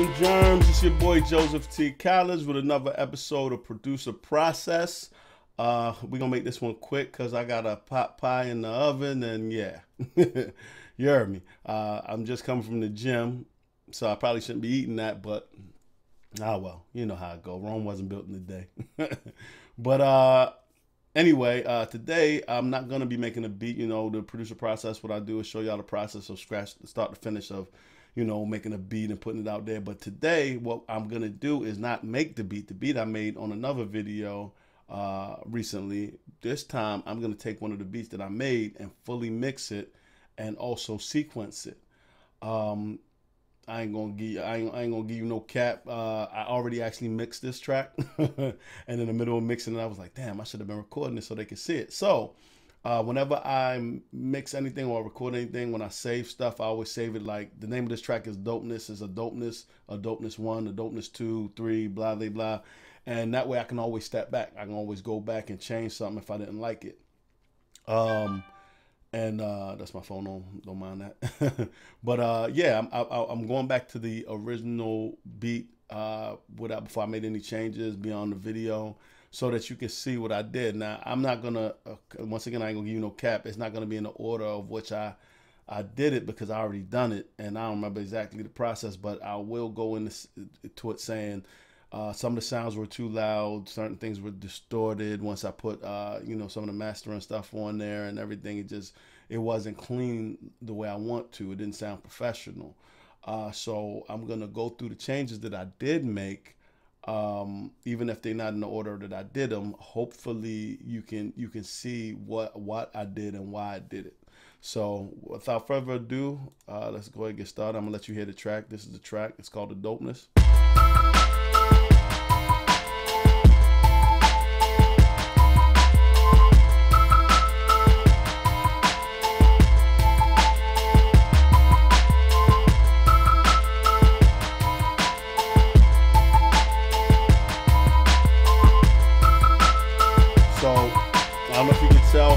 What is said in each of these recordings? and germs, it's your boy Joseph T. College with another episode of Producer Process. We're gonna make this one quick because I got a pot pie in the oven, and yeah, you heard me. I'm just coming from the gym, so I probably shouldn't be eating that, but ah, well, you know how it go. Rome wasn't built in a day. But anyway, today I'm not gonna be making a beat. You know, the Producer Process, what I do is show y'all the process of scratch, start to finish of, you know, making a beat and putting it out there. But today what I'm gonna do is not make the beat. The beat I made on another video recently. This time I'm gonna take one of the beats that I made and fully mix it and also sequence it. I ain't gonna give you no cap. I already actually mixed this track and in the middle of mixing it, I was like, damn, I should have been recording it so they could see it. So whenever I mix anything or record anything, when I save stuff, I always save it. Like the name of this track is Dopeness. It's a Dopeness 1, a Dopeness 2, 3, blah, blah, blah. And that way I can always step back. I can always go back and change something if I didn't like it. That's my phone on, don't mind that. But yeah, I'm going back to the original beat without, before I made any changes beyond the video, so that you can see what I did. Now, I'm not gonna, once again, I ain't gonna give you no cap. It's not gonna be in the order of which I did it, because I already done it and I don't remember exactly the process, but I will go into it saying some of the sounds were too loud, certain things were distorted. Once I put, you know, some of the mastering stuff on there and everything, it wasn't clean the way I want to. It didn't sound professional. So I'm gonna go through the changes that I did make, even if they're not in the order that I did them. Hopefully you can see what I did and why I did it. So without further ado, let's go ahead and get started. I'm gonna let you hear the track. This is the track. It's called The Dopeness.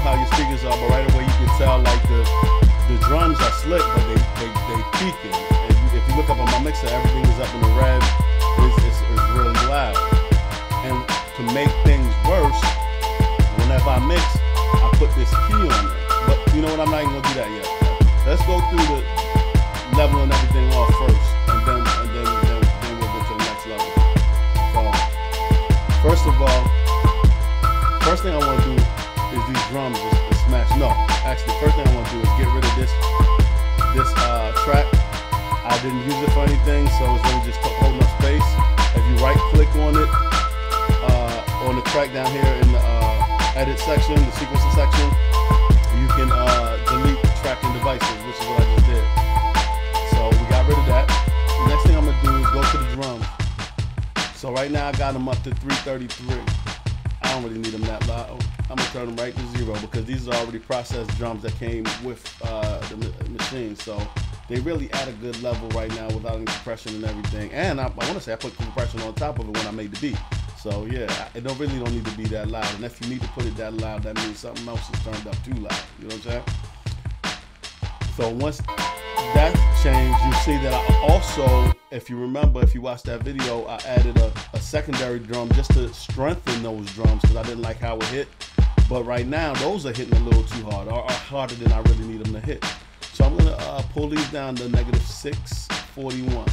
How your speakers are, but right away you can tell like the drums are slick, but they peaking. If you look up on my mixer, everything is up in the red. It's really loud. And to make things worse, whenever I mix, I put this key on it. But you know what? I'm not even gonna do that yet. Let's go through the level and everything off first, and then we'll go to the next level. So first of all, first thing I want to do is these drums is smashed. No, actually the first thing I want to do is get rid of this track. I didn't use it for anything, so it's really just holding up space. If you right click on it, on the track down here in the edit section, the sequencing section, you can delete tracking devices, which is what I just did. So we got rid of that. The next thing I'm going to do is go to the drums. So right now I got them up to 333. I don't really need them that loud. I'm gonna turn them right to 0, because these are already processed drums that came with the machine. So they really at a good level right now without any compression and everything. And I want to say I put compression on top of it when I made the beat. So yeah, it really don't need to be that loud. And if you need to put it that loud, that means something else is turned up too loud. You know what I'm saying? So once that's changed, you see that I also, if you remember, if you watched that video, I added a secondary drum just to strengthen those drums, because I didn't like how it hit. But right now, those are hitting a little too hard, or harder than I really need them to hit. So I'm gonna pull these down to -641.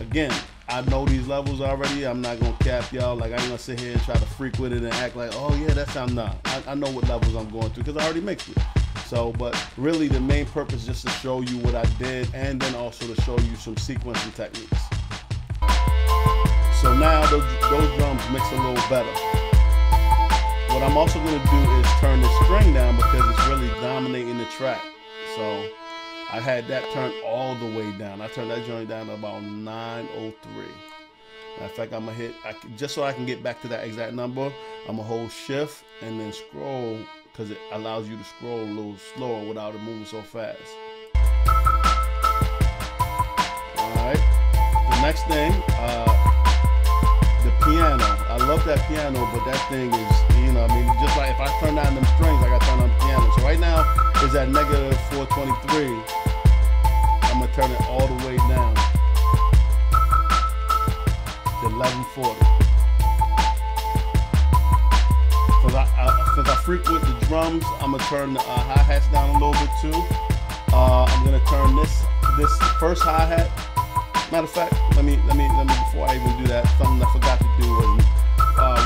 Again, I know these levels already. I'm not gonna cap y'all. Like, I ain't gonna sit here and try to freak with it and act like, oh yeah, that sound nah. I know what levels I'm going through, because I already mixed it. So, but really the main purpose is just to show you what I did, and then also to show you some sequencing techniques. So now those drums mix a little better. What I'm also going to do is turn the string down, because it's really dominating the track. So I had that turned all the way down. I turned that joint down to about 903. In fact, I'm going to hit, just so I can get back to that exact number, I'm going to hold shift and then scroll, because it allows you to scroll a little slower without it moving so fast. Alright, the next thing, the piano. I love that piano, but that thing is, you know, I mean, just like if I turn down them strings, I gotta turn down the piano. So right now it's at -423. I'm gonna turn it all the way down. 1140. Since I freak with the drums, I'm gonna turn the hi-hats down a little bit too. I'm gonna turn this first hi-hat. Matter of fact, let me before I even do that, something I forgot to do was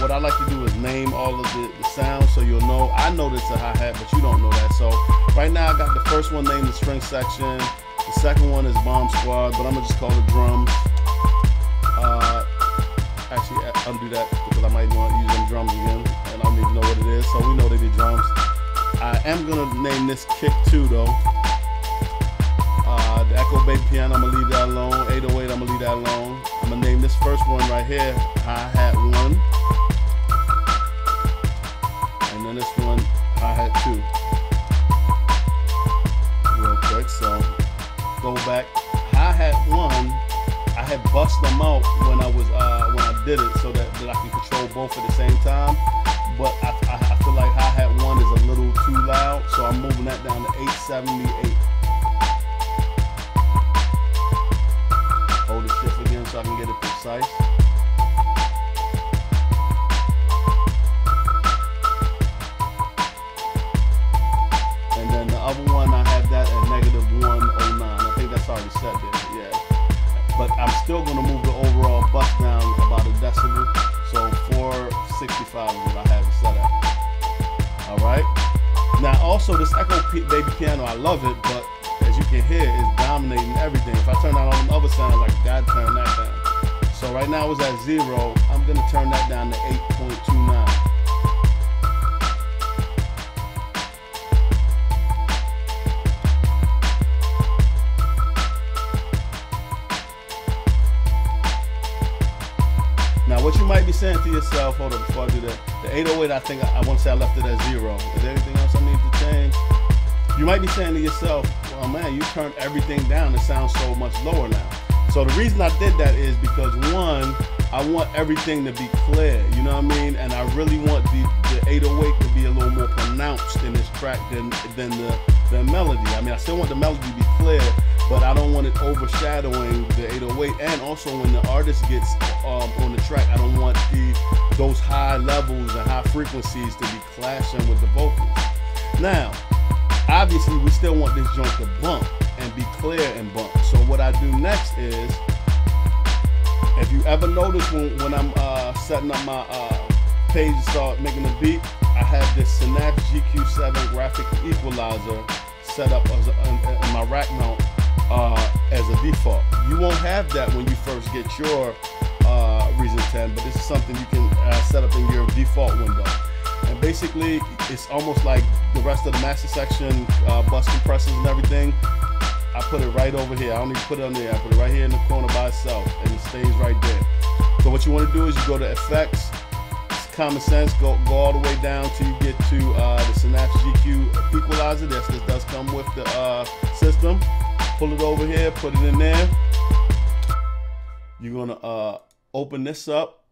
what I like to do is name all of the sounds, so you'll know. I know this is a hi-hat, but you don't know that. So right now I got the first one named the string section. The second one is Bomb Squad, but I'm gonna just call it drums. Actually, undo that because I might want to use them drums again, and I don't even know what it is. So we know they be drums. I am gonna name this kick too, though. The Echo Baby Piano, I'm gonna leave that alone. 808, I'm gonna leave that alone. I'm gonna name this first one right here, hi-hat 1. And then this one, hi-hat 2. Real quick, so go back. Hi-hat 1, I had bust them out when I was when I did it so that I can control both at the same time. But I feel like hi-hat 1 is a little too loud, so I'm moving that down to 878. So I can get it precise. And then the other one, I have that at -109. I think that's already set there, yeah. But I'm still gonna move the overall bus down about a decibel. So 465 is what I have it set at. All right. Now also this Echo Baby Piano, I love it, but as you can hear, it's dominating everything. If I turn out all them other sounds, like God turn that down. So right now it's at 0. I'm gonna turn that down to 8.29. Now what you might be saying to yourself, hold on before I do that. The 808, I think I want to say I left it at 0. Is there anything else I need to change? You might be saying to yourself, well, man, you turned everything down. It sounds so much lower now. So the reason I did that is because, one, I want everything to be clear, you know what I mean? And I really want the 808 to be a little more pronounced in this track than the melody. I mean, I still want the melody to be clear, but I don't want it overshadowing the 808. And also when the artist gets on the track, I don't want those high levels and high frequencies to be clashing with the vocals. Now, obviously, we still want this joint to bump and be clear and bump. So what I do next is, if you ever notice when I'm setting up my page and start making the beat, I have this Synapse GQ-7 Graphic Equalizer set up as in my rack mount as a default. You won't have that when you first get your Reason 10, but this is something you can set up in your default window. And basically, it's almost like the rest of the master section, bus compressors and everything. I put it right over here. I don't even put it on there. I put it right here in the corner by itself, and it stays right there. So what you want to do is you go to Effects, Common Sense, go all the way down till you get to the Synapse GQ Equalizer. This does come with the system. Pull it over here, put it in there. You're gonna open this up.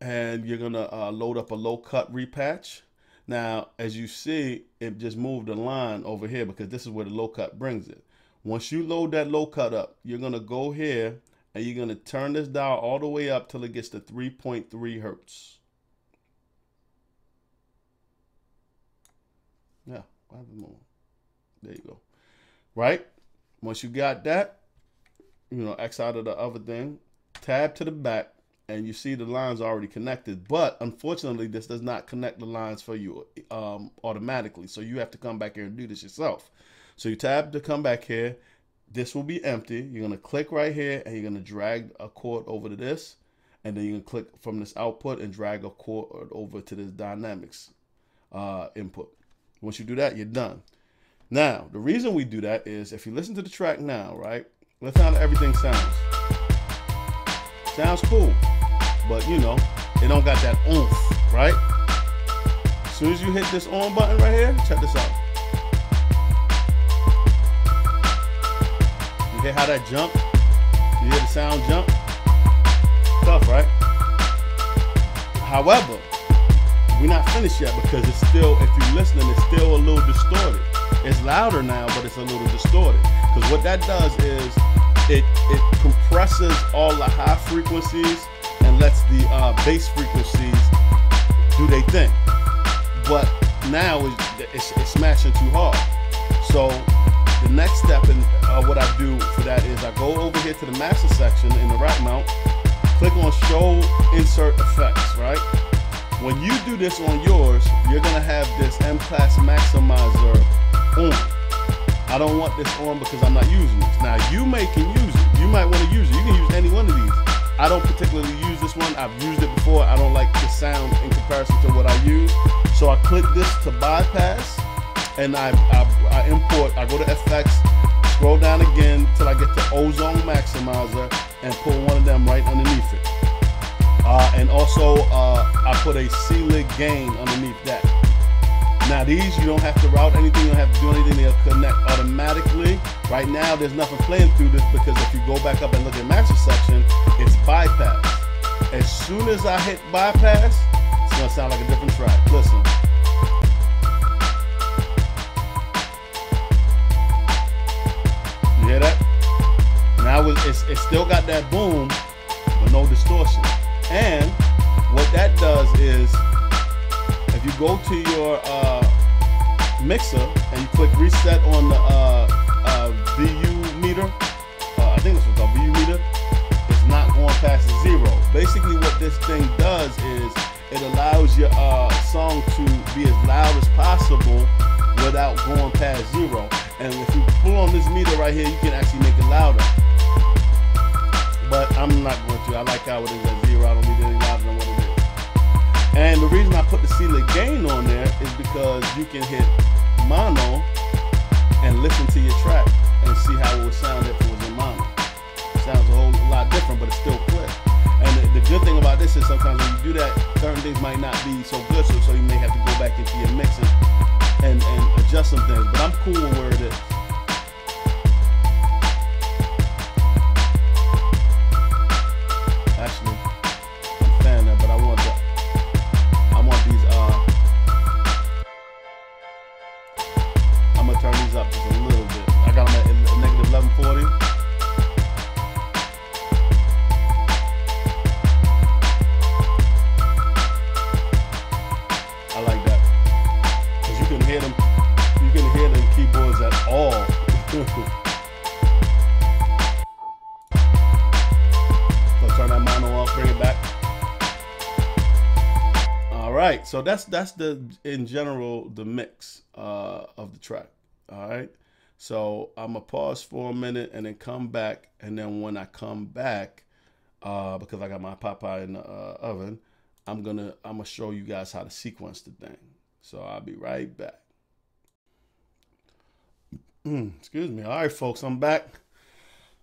And you're gonna load up a low cut repatch. Now, as you see, it just moved the line over here because this is where the low cut brings it. Once you load that low cut up, you're gonna go here and you're gonna turn this dial all the way up till it gets to 3.3 hertz. Yeah, there you go. Right? Once you got that, you know, X out of the other thing, tab to the back. And you see the lines already connected, but unfortunately this does not connect the lines for you automatically, so you have to come back here and do this yourself. So you tab to come back here, this will be empty, you're gonna click right here and you're gonna drag a chord over to this, and then you can click from this output and drag a chord over to this dynamics input. Once you do that, you're done. Now the reason we do that is if you listen to the track now, right, that's how everything sounds cool. But you know, it don't got that oomph, right? As soon as you hit this on button right here, check this out. You hear how that jump? You hear the sound jump? Tough, right? However, we're not finished yet because it's still, if you're listening, it's still a little distorted. It's louder now, but it's a little distorted. Because what that does is it compresses all the high frequencies and and lets the bass frequencies do their thing. But now it's smashing too hard. So the next step in what I do for that is I go over here to the master section in the rack mount, click on show insert effects, right? When you do this on yours, you're gonna have this M Class Maximizer on. I don't want this on because I'm not using this. Now you can use it. You might want to use it. You can use any one of these. I don't particularly use this one. I've used it before. I don't like the sound in comparison to what I use. So I click this to bypass, and I import. I go to effects, scroll down again till I get to Ozone Maximizer, and pull one of them right underneath it. And also I put a C-Lig gain underneath that. Now these, you don't have to route anything, you don't have to do anything, they'll connect automatically. Right now there's nothing playing through this because if you go back up and look at master section, it's bypass. As soon as I hit bypass, it's gonna sound like a different track. Listen. You hear that? Now it's still got that boom, but no distortion. And what that does is, if you go to your mixer and you click reset on the VU meter, I think this was called VU meter, it's not going past zero. Basically what this thing does is it allows your song to be as loud as possible without going past zero. And if you pull on this meter right here, you can actually make it louder. But I'm not going to. I like how it is at zero. I don't need any louder than what it is. And the reason I put the C-Lig gain on there is because you can hit mono and listen to your track and see how it would sound if it was in mono. It sounds a whole lot different, but it's still clear. And the good thing about this is sometimes when you do that, certain things might not be so good, so you may have to go back into your mixing and adjust some things. But I'm cool with where it is. Right, so that's in general the mix of the track. All right, so I'm gonna pause for a minute and then come back, and then when I come back, because I got my Popeye in the oven, I'm gonna show you guys how to sequence the thing. So I'll be right back. Excuse me. All right, folks, I'm back.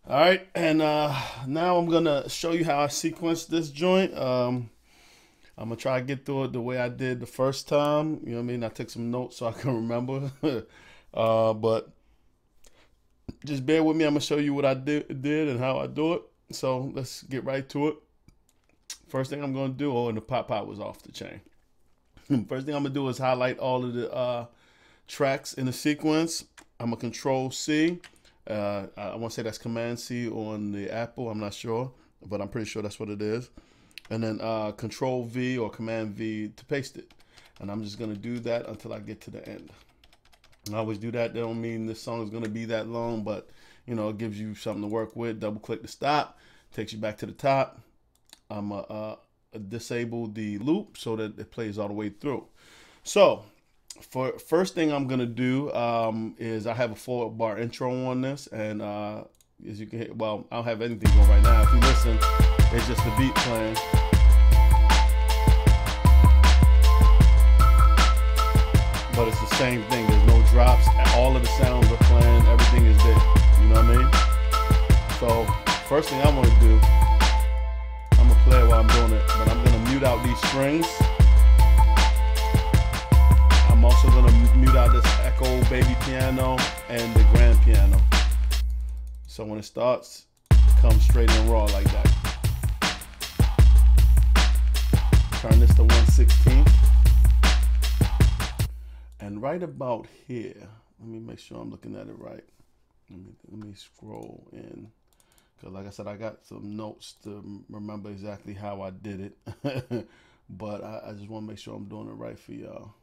All right, and now I'm gonna show you how I sequence this joint. I'm gonna try to get through it the way I did the first time. You know what I mean? I took some notes so I can remember. But just bear with me. I'm gonna show you what I did and how I do it. So let's get right to it. First thing I'm gonna do, oh, and the Popeye was off the chain. First thing I'm gonna do is highlight all of the tracks in the sequence. I'm gonna Control C. I wanna say that's Command C on the Apple. I'm not sure, but I'm pretty sure that's what it is. And then Control V or Command V to paste it. And I'm just gonna do that until I get to the end. And I always do that. That don't mean this song is gonna be that long, but you know, it gives you something to work with. Double click to stop, takes you back to the top. I'm gonna disable the loop so that it plays all the way through. So for first thing I'm gonna do is I have a 4-bar intro on this, and as you can hear, well, I don't have anything going right now. If you listen, it's just the beat playing. But it's the same thing. There's no drops. All of the sounds are playing. Everything is there. You know what I mean? So first thing I want to do, I'm gonna play it while I'm doing it, but I'm gonna mute out these strings. I'm also gonna mute out this echo baby piano and the grand piano. So when it starts, it comes straight and raw like that. Turn this to 1/16. And right about here, let me make sure I'm looking at it right. Let me scroll in because like I said, I got some notes to remember exactly how I did it. But I just want to make sure I'm doing it right for y'all.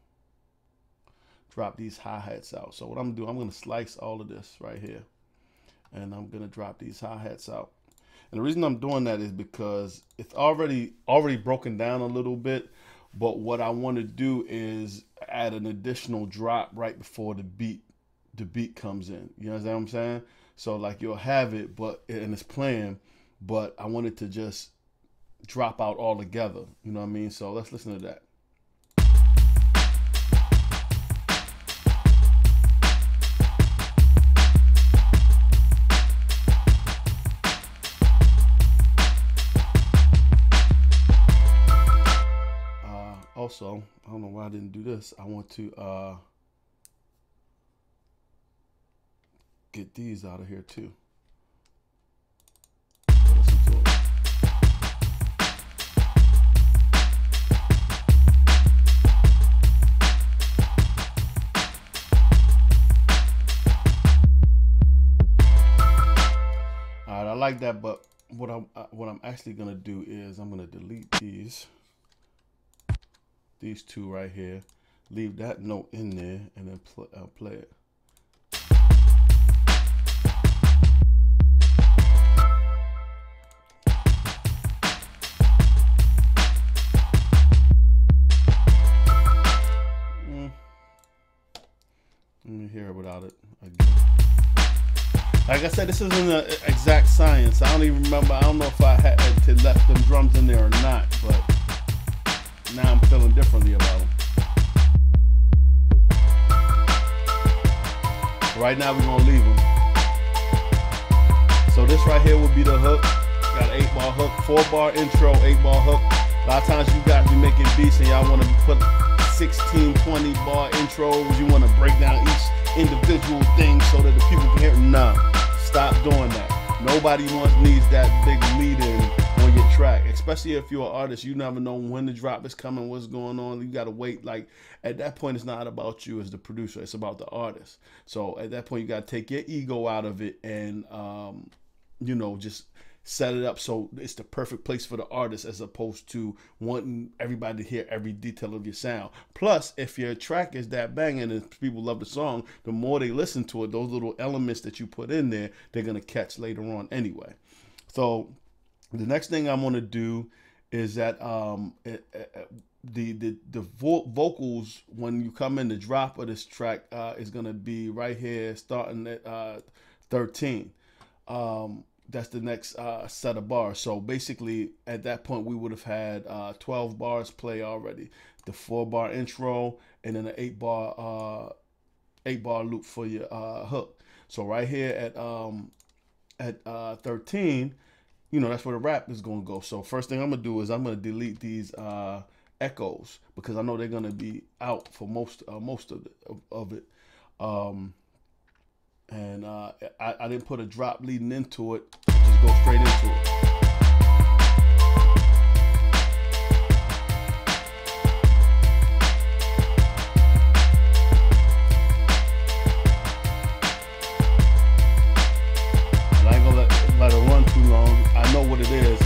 Drop these hi-hats out. So what I'm gonna do, I'm gonna slice all of this right here, and I'm gonna drop these hi-hats out. And the reason I'm doing that is because it's already broken down a little bit, but what I want to do is add an additional drop right before the beat comes in. You know what I'm saying? So like you'll have it, but and it's playing, but I want it to just drop out all together. You know what I mean? So let's listen to that. Also, I don't know why I didn't do this. I want to get these out of here too. Alright, I like that, but what I'm actually gonna do is I'm gonna delete these two right here, leave that note in there, and then play it. Let me hear it without it again. Like I said, this isn't an exact science. I don't even remember. I don't know if I had to left them drums in there or not, but now I'm feeling differently about them. Right now we're gonna leave them. So this right here would be the hook. Got an 8-bar hook, 4-bar intro, 8-bar hook. A lot of times you guys be making beats and y'all want to put 16, 20-bar intros. You want to break down each individual thing so that the people can hear. Nah, stop doing that. Nobody needs that big lead in your track, especially if you're an artist. You never know when the drop is coming, what's going on. You gotta wait. Like at that point, it's not about you as the producer, it's about the artist. So at that point, you gotta take your ego out of it and you know, just set it up so it's the perfect place for the artist, as opposed to wanting everybody to hear every detail of your sound. Plus, if your track is that banging and people love the song, the more they listen to it, those little elements that you put in there, they're gonna catch later on anyway. So the next thing I'm going to do is that the vocals, when you come in, the drop of this track is going to be right here, starting at 13. That's the next set of bars. So basically, at that point, we would have had 12 bars play already. The 4-bar intro and then an 8-bar loop for your hook. So right here at 13. You know, that's where the rap is going to go. So first thing I'm going to do is I'm going to delete these echoes, because I know they're going to be out for most of it. I didn't put a drop leading into it. I just go straight into it.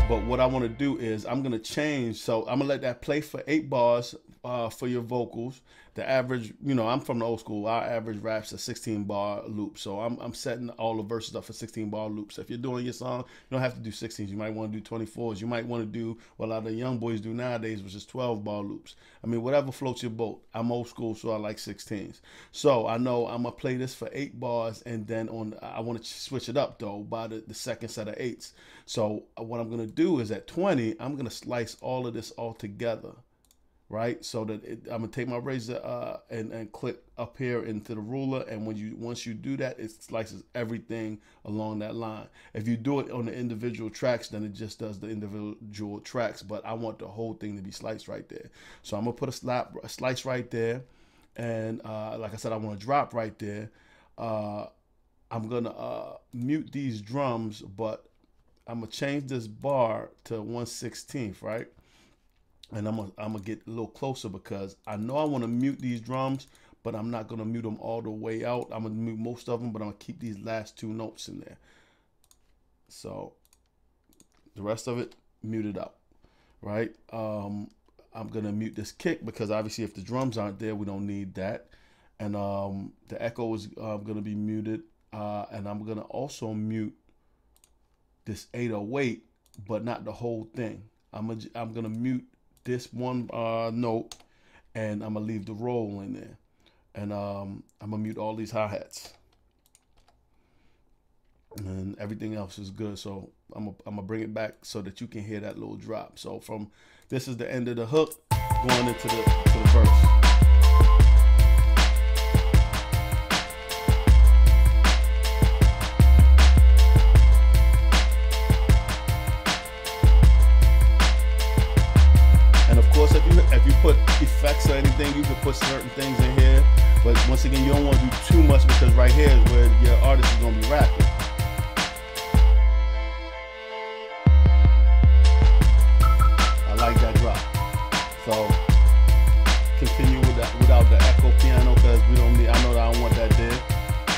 But what I want to do is I'm going to change. So I'm going to let that play for 8 bars for your vocals. The average, you know, I'm from the old school. Our average raps a 16-bar loop. So I'm setting all the verses up for 16-bar loops. If you're doing your song, you don't have to do 16s. You might want to do 24s. You might want to do what a lot of young boys do nowadays, which is 12-bar loops. I mean, whatever floats your boat. I'm old school, so I like 16s. So I know I'm going to play this for 8 bars. And then I want to switch it up, though, by the second set of 8s. So what I'm going to do is at 20, I'm going to slice all of this all together, right? So that I'm going to take my razor and click up here into the ruler. And when you, once you do that, it slices everything along that line. If you do it on the individual tracks, then it just does the individual tracks. But I want the whole thing to be sliced right there. So I'm going to put a slice right there. And like I said, I want to drop right there. I'm going to mute these drums, but I'm gonna change this bar to 1/16, right? And I'm gonna get a little closer, because I know I want to mute these drums, but I'm not gonna mute them all the way out. I'm gonna mute most of them, but I'm gonna keep these last two notes in there. So The rest of it muted out, right? I'm gonna mute this kick because obviously if the drums aren't there, we don't need that. And the echo is gonna be muted. And I'm gonna also mute this 808, but not the whole thing. I'm gonna mute this one note, and I'm gonna leave the roll in there. And I'm gonna mute all these hi-hats. And everything else is good. So I'm gonna bring it back so that you can hear that little drop. So from this is the end of the hook going into the verse. And of course, if you put effects or anything, you can put certain things in here. But once again, you don't want to do too much because right here is where your artist is gonna be rapping. So continue with that without the echo piano because we don't need, I know that I don't want that there.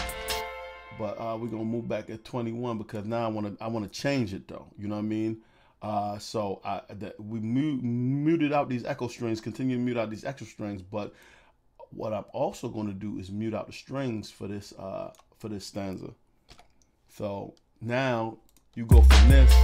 But we're gonna move back at 21 because now I wanna change it though. You know what I mean? So we muted out these echo strings, continue to mute out these extra strings. But what I'm also gonna do is mute out the strings for this stanza. So now you go from this.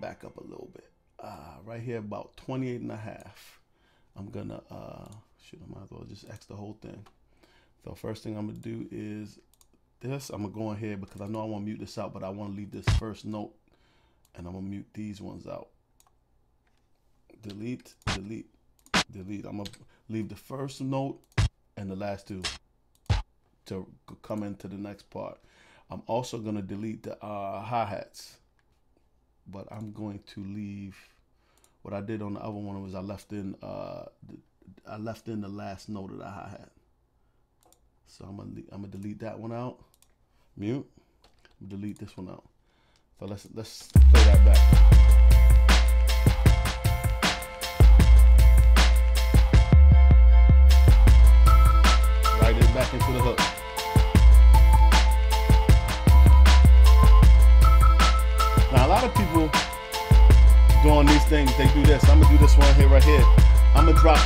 Back up a little bit right here about 28 and a half. I'm gonna shoot, I might as well just X the whole thing. So first thing I'm gonna do is this. I'm gonna go in here because I know I want to mute this out, but I want to leave this first note, and I'm gonna mute these ones out. Delete, delete, delete. I'm gonna leave the first note and the last two to come into the next part. I'm also gonna delete the hi-hats, but I'm going to leave what I did on the other one was I left in the last note of the hi-hat. So I'm gonna delete that one out, mute, delete this one out. So let's play that back. Right in back into the hook. Now, a lot of people doing these things, they do this. I'm gonna do this one here, right here. I'm gonna drop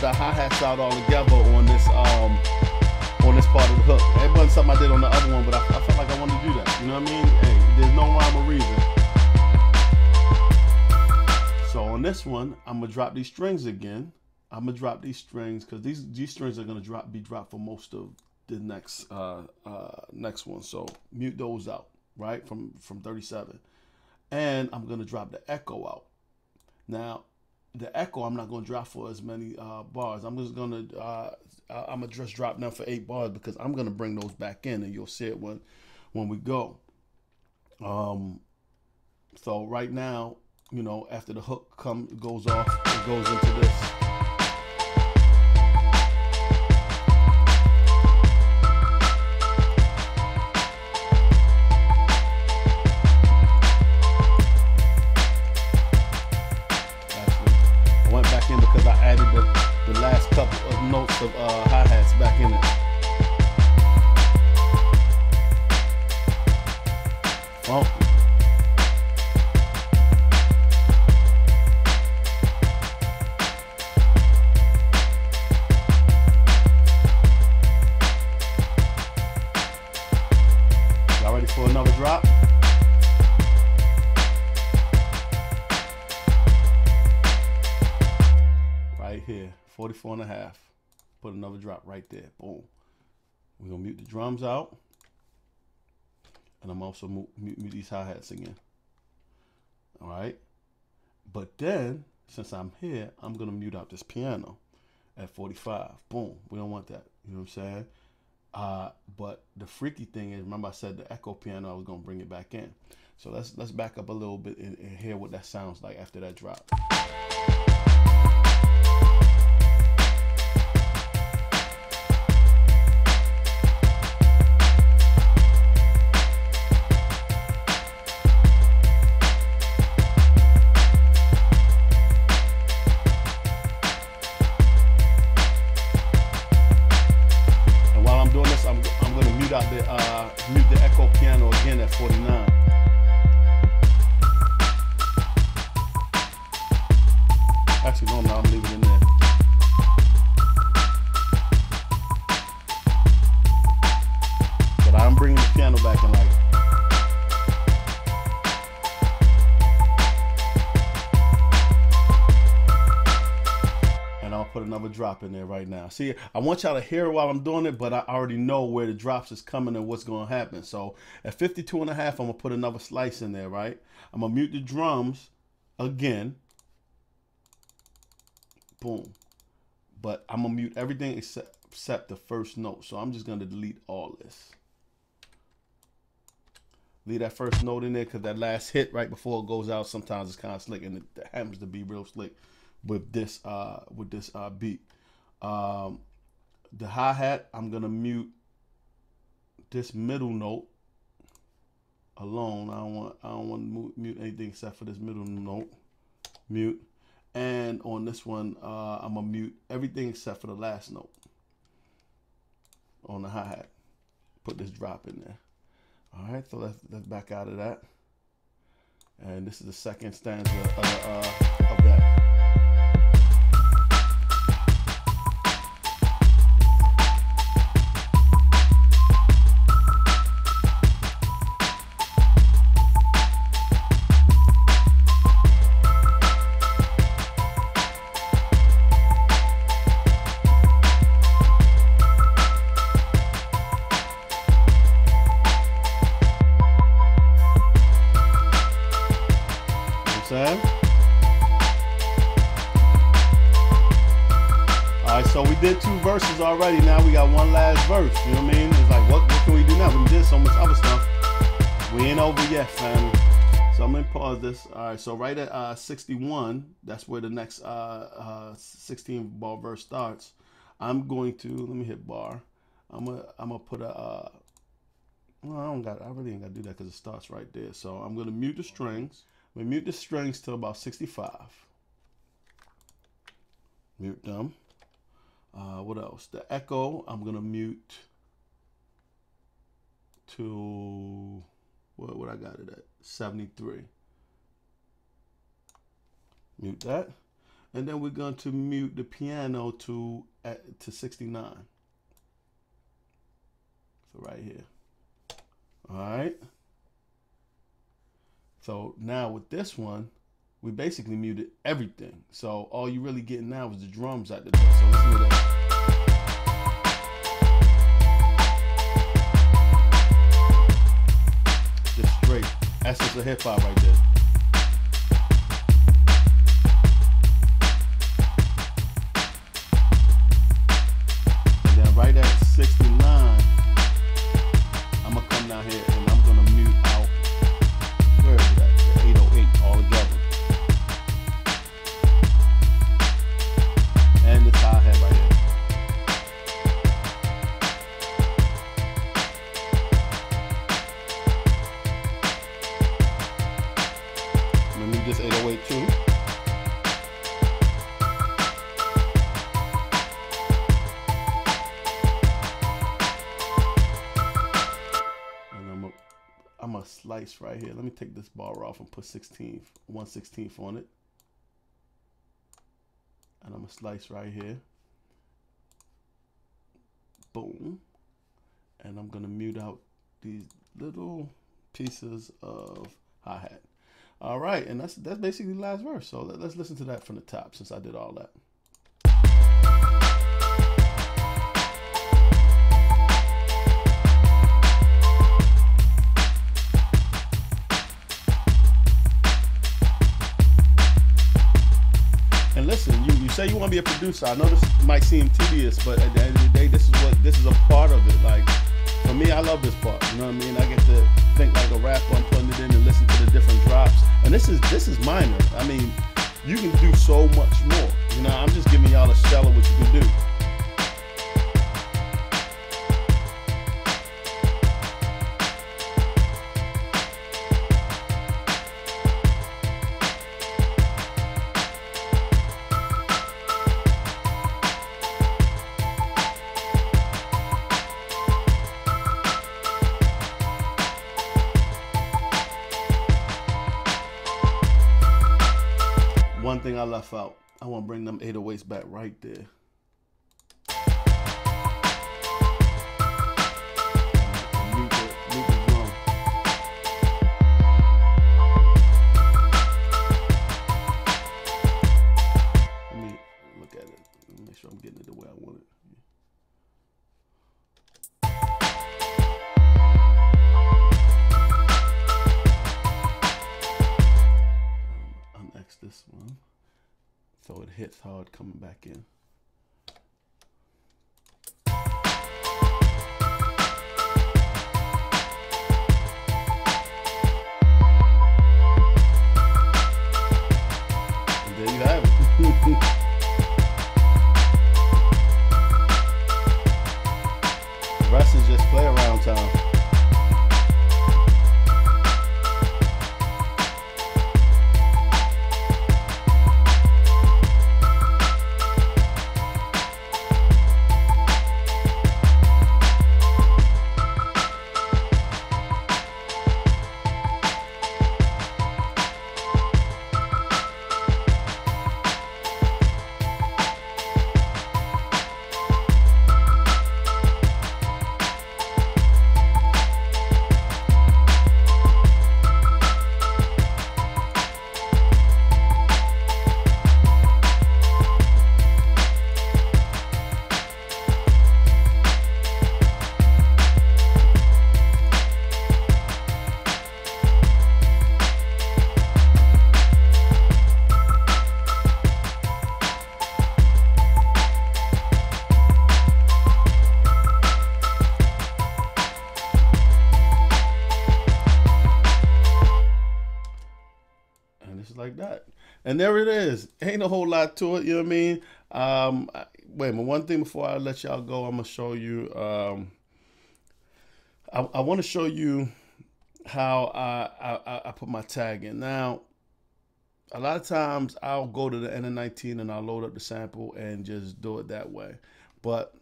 the hi-hats out all together on this part of the hook. It wasn't something I did on the other one, but I felt like I wanted to do that. You know what I mean? Hey, there's no rhyme or reason. So on this one, I'm gonna drop these strings again. I'm gonna drop these strings because these strings are gonna be dropped for most of the next next one. So mute those out. Right from 37, and I'm gonna drop the echo out. Now, the echo I'm not gonna drop for as many bars. I'm gonna just drop now for 8 bars because I'm gonna bring those back in, and you'll see it when we go. So right now, you know, after the hook goes off, it goes into this. Here, 44 and a half, put another drop right there. Boom. We're gonna mute the drums out, and I'm also mute these hi-hats again. All right, but then since I'm here, I'm gonna mute out this piano at 45. Boom, we don't want that. You know what I'm saying? But the freaky thing is, remember I said the echo piano, I was gonna bring it back in. So let's back up a little bit and hear what that sounds like after that drop. Mute the echo piano again at 49. Actually, no, I'm leaving it in there. But I'm bringing the piano back in like. Put another drop in there right now. See, I want y'all to hear it while I'm doing it, but I already know where the drops is coming and what's going to happen. So at 52.5, I'm going to put another slice in there, right? I'm going to mute the drums again. Boom. But I'm going to mute everything except the first note. So I'm just going to delete all this. Leave that first note in there because that last hit right before it goes out, sometimes it's kind of slick, and it happens to be real slick with this beat. The hi-hat, I'm gonna mute this middle note alone. I don't want to mute anything except for this middle note. Mute. And on this one, I'm gonna mute everything except for the last note on the hi-hat. Put this drop in there. All right, so let's back out of that. And this is the second stanza of that. Already, now we got one last verse. You know what I mean? It's like, what can we do now? We did so much other stuff. We ain't over yet, family. So I'm gonna pause this. All right. So right at 61, that's where the next 16 bar verse starts. I'm going to let me hit bar. I'm gonna put a. Well, I really ain't gotta do that because it starts right there. So I'm gonna mute the strings. We mute the strings till about 65. Mute them. What else? The echo, I'm gonna mute to what I got it at 73. Mute that, and then we're going to mute the piano to 69. So right here. All right. So now with this one, we basically muted everything. So all you really getting now is the drums at the door. So let's do that. Just straight essence of hip hop right there. And then right at 69, I'm gonna come down here and I'm gonna mute out. Where is that? The 808 all together. And the tie head right here. Let me just 808 too. And I'm a slice right here. Let me take this bar off and put 1/16 on it. And I'm gonna slice right here. Boom. And I'm gonna mute out these little pieces of hi-hat. All right, and that's basically the last verse. So let's listen to that from the top since I did all that. say you want to be a producer, I know this might seem tedious, but at the end of the day, this is a part of it. Like, for me, I love this part. You know what I mean? I get to think like a rapper, I'm putting it in and listen to the different drops. And this is minor. I mean, you can do so much more. You know, I'm just giving y'all a shell of what you can do. One thing I left out, I want to bring them 808s back right there. Let me look at it, make sure I'm getting it the way I want it. This one, so it hits hard coming back in. And there you have it. The rest is just play around time. Like that, and there it is. Ain't a whole lot to it, you know what I mean? Wait a minute, one thing before I let y'all go, I'm gonna show you I want to show you how I put my tag in. Now a lot of times I'll go to the NN19 and I'll load up the sample and just do it that way, but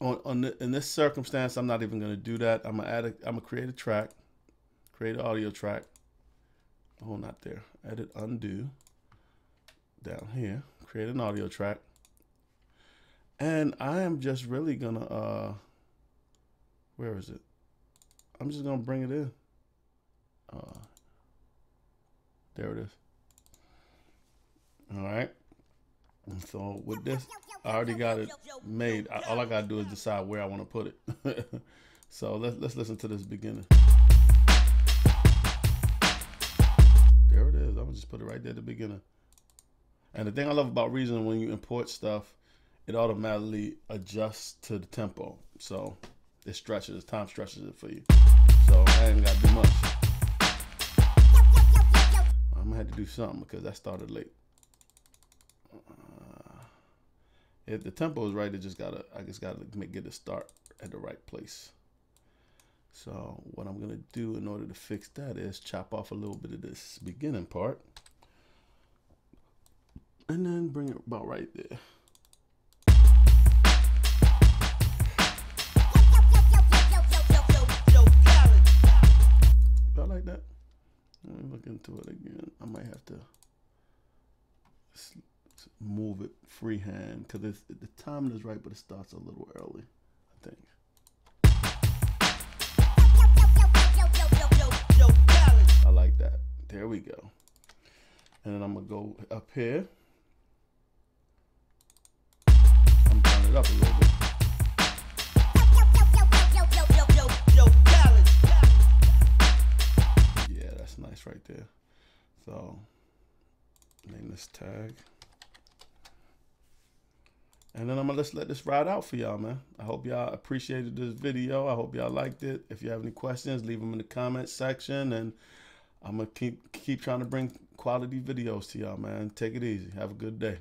in this circumstance I'm not even going to do that. I'm gonna create a track, create an audio track. Oh, not there. Edit, undo. Down here, create an audio track. And I am just really gonna, where is it? I'm just gonna bring it in. There it is. All right. And so with this, I already got it made. All I gotta do is decide where I want to put it. So let's listen to this beginning. Just put it right there at the beginning. And the thing I love about Reason, when you import stuff, it automatically adjusts to the tempo. So it stretches, time stretches it for you. So I ain't got to do much. I'm gonna have to do something because I started late. If the tempo is right, I just gotta get the start at the right place. So what I'm gonna do in order to fix that is chop off a little bit of this beginning part and then bring it about right there. About like that. Let me look into it again. I might have to move it freehand because the timing is right, but it starts a little early, I think. Like that. There we go. And then I'm gonna go up here. I'm gonna turn it up a little bit. Yeah, that's nice right there. So name this tag. And then I'm gonna just let this ride out for y'all, man. I hope y'all appreciated this video. I hope y'all liked it. If you have any questions, leave them in the comment section, and I'm gonna keep trying to bring quality videos to y'all, man. Take it easy. Have a good day.